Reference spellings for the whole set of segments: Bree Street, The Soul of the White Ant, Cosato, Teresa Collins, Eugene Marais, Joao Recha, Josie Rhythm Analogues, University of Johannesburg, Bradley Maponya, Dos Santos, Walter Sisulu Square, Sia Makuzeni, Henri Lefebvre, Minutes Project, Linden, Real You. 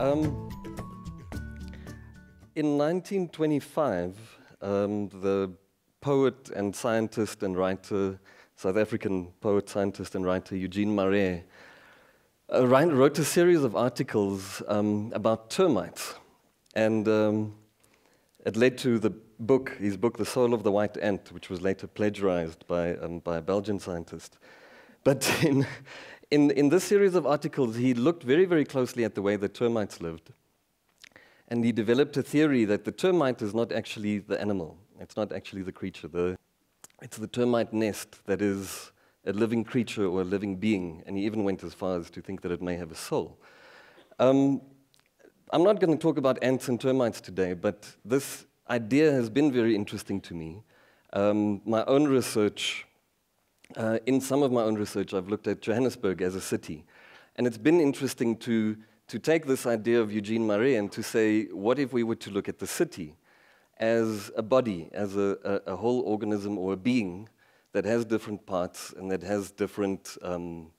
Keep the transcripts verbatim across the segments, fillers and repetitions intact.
Um, in nineteen twenty-five, um, the poet and scientist and writer, South African poet, scientist and writer Eugene Marais, uh, wrote a series of articles um, about termites. And um, it led to the book, his book, The Soul of the White Ant, which was later plagiarized by, um, by a Belgian scientist. But in, in, in this series of articles, he looked very, very closely at the way the termites lived. And he developed a theory that the termite is not actually the animal. It's not actually the creature. The, it's the termite nest that is a living creature or a living being. And he even went as far as to think that it may have a soul. Um, I'm not going to talk about ants and termites today, but this idea has been very interesting to me. Um, my own research, uh, in some of my own research, I've looked at Johannesburg as a city. And it's been interesting to, to take this idea of Eugene Marais and to say, what if we were to look at the city as a body, as a, a, a whole organism or a being that has different parts and that has different um,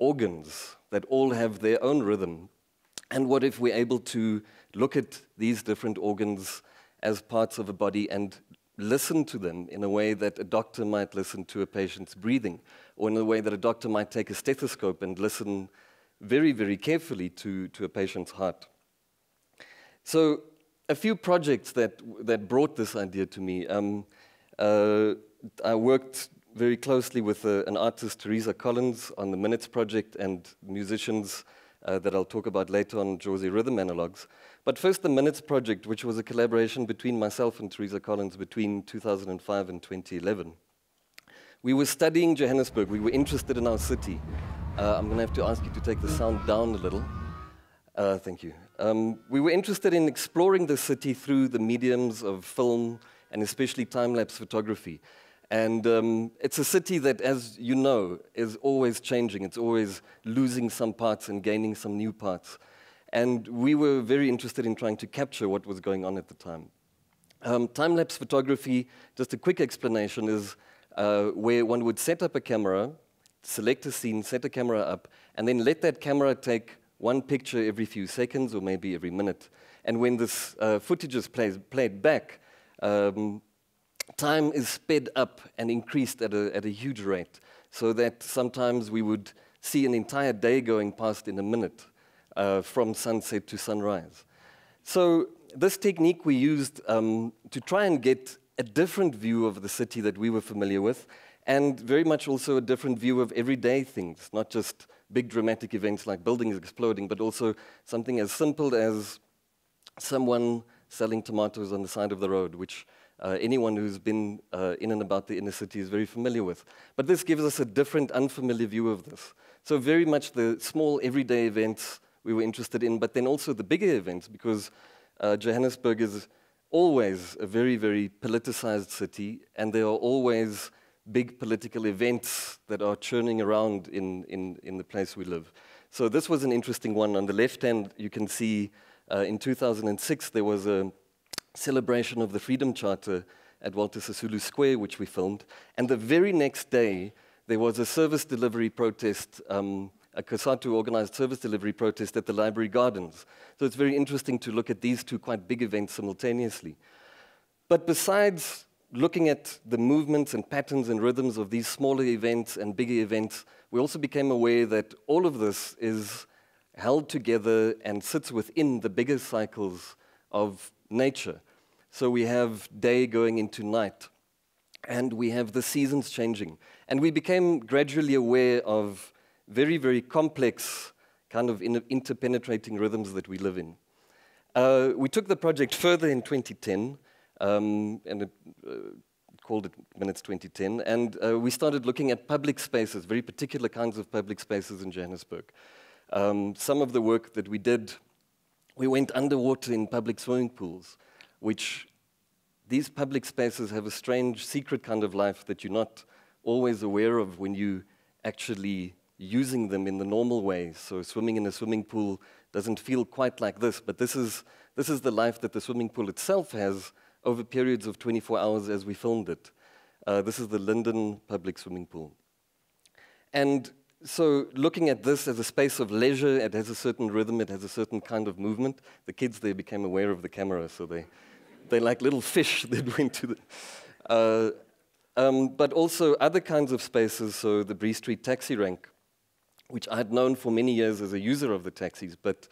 organs that all have their own rhythm? And what if we're able to look at these different organs as parts of a body and listen to them in a way that a doctor might listen to a patient's breathing, or in a way that a doctor might take a stethoscope and listen very, very carefully to, to a patient's heart? So a few projects that, that brought this idea to me. Um, uh, I worked very closely with a, an artist, Teresa Collins, on the Minutes Project, and musicians Uh, that I'll talk about later on, Josie Rhythm Analogues. But first, the Minutes Project, which was a collaboration between myself and Teresa Collins between two thousand five and twenty eleven. We were studying Johannesburg. We were interested in our city. Uh, I'm going to have to ask you to take the sound down a little. Uh, thank you. Um, we were interested in exploring the city through the mediums of film and especially time-lapse photography. And um, it's a city that, as you know, is always changing. It's always losing some parts and gaining some new parts. And we were very interested in trying to capture what was going on at the time. Um, time-lapse photography, just a quick explanation, is uh, where one would set up a camera, select a scene, set a camera up, and then let that camera take one picture every few seconds or maybe every minute. And when this uh, footage is plays, played back, um, time is sped up and increased at a, at a huge rate, so that sometimes we would see an entire day going past in a minute, uh, from sunset to sunrise. So this technique we used um, to try and get a different view of the city that we were familiar with, and very much also a different view of everyday things, not just big dramatic events like buildings exploding, but also something as simple as someone selling tomatoes on the side of the road, which Uh, anyone who's been uh, in and about the inner city is very familiar with. But this gives us a different, unfamiliar view of this. So very much the small, everyday events we were interested in, but then also the bigger events, because uh, Johannesburg is always a very, very politicized city, and there are always big political events that are churning around in, in, in the place we live. So this was an interesting one. On the left hand, you can see uh, in two thousand six, there was a celebration of the Freedom Charter at Walter Sisulu Square, which we filmed. And the very next day, there was a service delivery protest, um, a Cosato organized service delivery protest at the Library Gardens. So it's very interesting to look at these two quite big events simultaneously. But besides looking at the movements and patterns and rhythms of these smaller events and bigger events, we also became aware that all of this is held together and sits within the bigger cycles of nature. So we have day going into night, and we have the seasons changing. And we became gradually aware of very, very complex kind of in interpenetrating rhythms that we live in. Uh, we took the project further in twenty ten, um, and it, uh, called it Minutes twenty ten, and uh, we started looking at public spaces, very particular kinds of public spaces in Johannesburg. Um, some of the work that we did, we went underwater in public swimming pools, which these public spaces have a strange, secret kind of life that you're not always aware of when you actually using them in the normal way. So swimming in a swimming pool doesn't feel quite like this, but this is, this is the life that the swimming pool itself has over periods of twenty-four hours as we filmed it. Uh, this is the Linden public swimming pool. And So looking at this as a space of leisure, it has a certain rhythm, it has a certain kind of movement. The kids there became aware of the camera, so they, they like little fish that went to the... Uh, um, but also other kinds of spaces, so the Bree Street taxi rank, which I had known for many years as a user of the taxis, but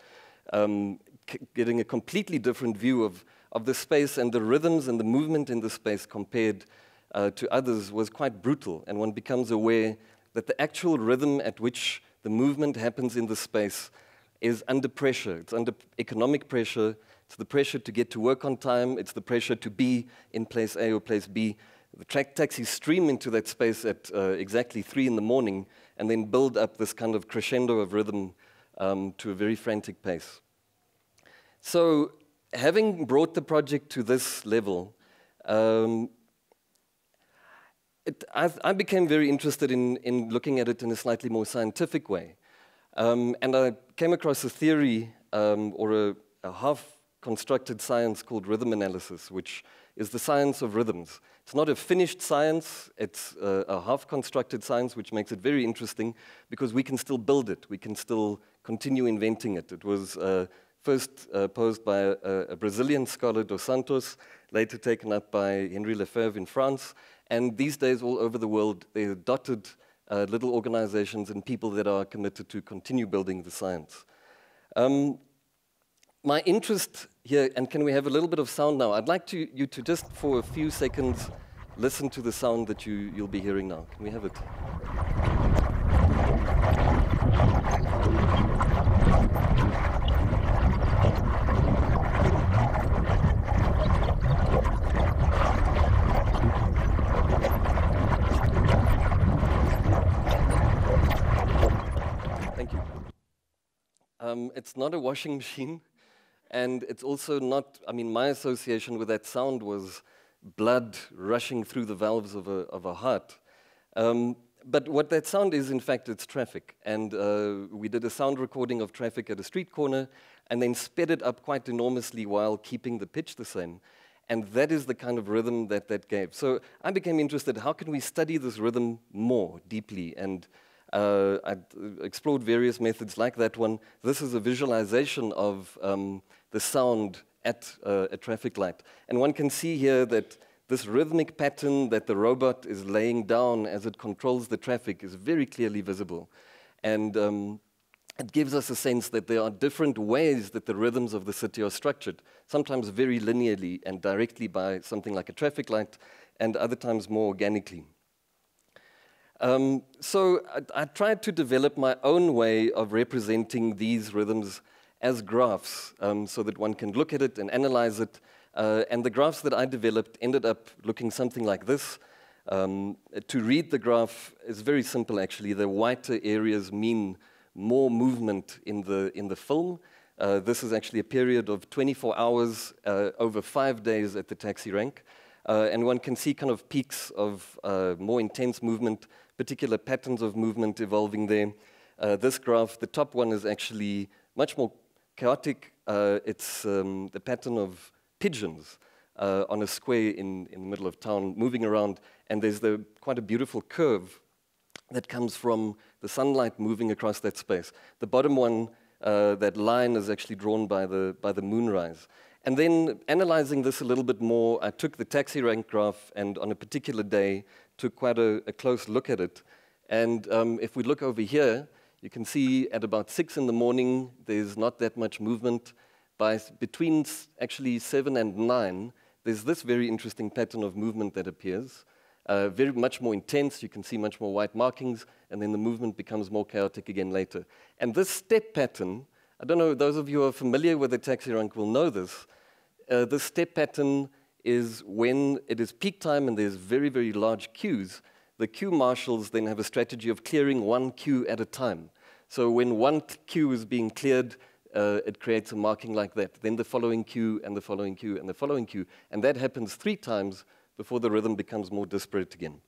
um, c getting a completely different view of, of the space and the rhythms and the movement in the space compared uh, to others was quite brutal, and one becomes aware that the actual rhythm at which the movement happens in the space is under pressure. It's under economic pressure, it's the pressure to get to work on time, it's the pressure to be in place A or place B. The track taxis stream into that space at uh, exactly three in the morning and then build up this kind of crescendo of rhythm um, to a very frantic pace. So having brought the project to this level, um, It, I, I became very interested in, in looking at it in a slightly more scientific way. Um, and I came across a theory um, or a, a half-constructed science called rhythm analysis, which is the science of rhythms. It's not a finished science, it's a, a half-constructed science, which makes it very interesting because we can still build it, we can still continue inventing it. It was uh, first uh, posed by a, a Brazilian scholar, Dos Santos, later taken up by Henri Lefebvre in France. And these days, all over the world, there are dotted uh, little organizations and people that are committed to continue building the science. Um, my interest here, and can we have a little bit of sound now? I'd like to, you to just, for a few seconds, listen to the sound that you, you'll be hearing now. Can we have it? Um, it's not a washing machine, and it's also not, I mean, my association with that sound was blood rushing through the valves of a, of a heart. Um, but what that sound is, in fact, it's traffic. And uh, we did a sound recording of traffic at a street corner, and then sped it up quite enormously while keeping the pitch the same. And that is the kind of rhythm that that gave. So I became interested, how can we study this rhythm more deeply? And Uh, I explored various methods like that one. This is a visualization of um, the sound at uh, a traffic light. And one can see here that this rhythmic pattern that the robot is laying down as it controls the traffic is very clearly visible. And um, it gives us a sense that there are different ways that the rhythms of the city are structured, sometimes very linearly and directly by something like a traffic light, and other times more organically. Um, so I, I tried to develop my own way of representing these rhythms as graphs um, so that one can look at it and analyze it. Uh, and the graphs that I developed ended up looking something like this. Um, to read the graph is very simple, actually. The whiter areas mean more movement in the, in the film. Uh, this is actually a period of twenty-four hours uh, over five days at the taxi rank. Uh, and one can see kind of peaks of uh, more intense movement, particular patterns of movement evolving there. Uh, this graph, the top one is actually much more chaotic. Uh, it's um, the pattern of pigeons uh, on a square in, in the middle of town moving around. And there's the, quite a beautiful curve that comes from the sunlight moving across that space. The bottom one, uh, that line is actually drawn by the, by the moonrise. And then, analyzing this a little bit more, I took the taxi rank graph and on a particular day took quite a, a close look at it. And um, if we look over here, you can see at about six in the morning, there's not that much movement. By between actually seven and nine, there's this very interesting pattern of movement that appears. Uh, very much more intense, you can see much more white markings, and then the movement becomes more chaotic again later. And this step pattern, I don't know, those of you who are familiar with the taxi rank will know this. Uh, the step pattern is when it is peak time and there's very, very large queues, the queue marshals then have a strategy of clearing one queue at a time. So when one queue is being cleared, uh, it creates a marking like that. Then the following queue and the following queue and the following queue. And that happens three times before the rhythm becomes more disparate again.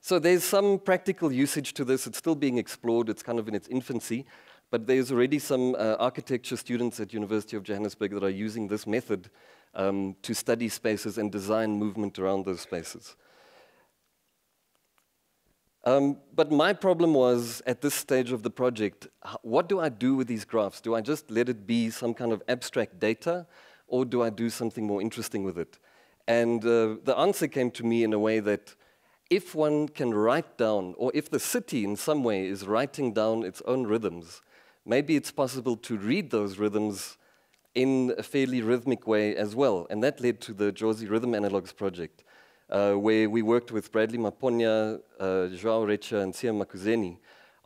So there's some practical usage to this. It's still being explored. It's kind of in its infancy. But there's already some uh, architecture students at University of Johannesburg that are using this method um, to study spaces and design movement around those spaces. Um, but my problem was, at this stage of the project, what do I do with these graphs? Do I just let it be some kind of abstract data, or do I do something more interesting with it? And uh, the answer came to me in a way that if one can write down, or if the city in some way is writing down its own rhythms, maybe it's possible to read those rhythms in a fairly rhythmic way as well. And that led to the Josie Rhythm Analogues project, Uh, where we worked with Bradley Maponya, uh, Joao Recha, and Sia Makuzeni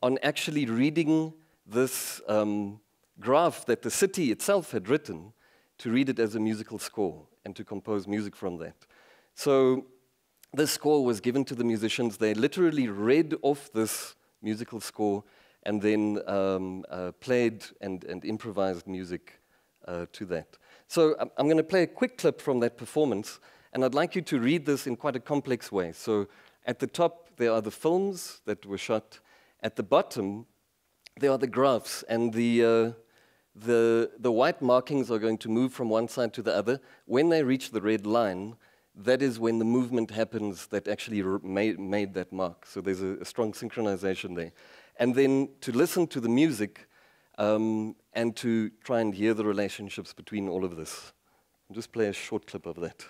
on actually reading this um, graph that the city itself had written, to read it as a musical score and to compose music from that. So this score was given to the musicians. They literally read off this musical score and then um, uh, played and, and improvised music uh, to that. So I'm going to play a quick clip from that performance. And I'd like you to read this in quite a complex way. So at the top, there are the films that were shot. At the bottom, there are the graphs. And the, uh, the, the white markings are going to move from one side to the other. When they reach the red line, that is when the movement happens that actually made, made that mark. So there's a, a strong synchronization there. And then to listen to the music um, and to try and hear the relationships between all of this. I'll just play a short clip of that.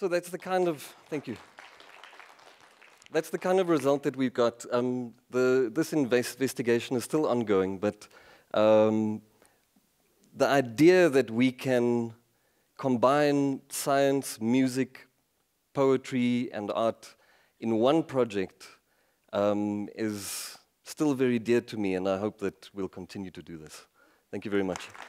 So that's the kind of, thank you. That's the kind of result that we've got. Um, the, this investigation is still ongoing, but um, the idea that we can combine science, music, poetry, and art in one project um, is still very dear to me, and I hope that we'll continue to do this. Thank you very much.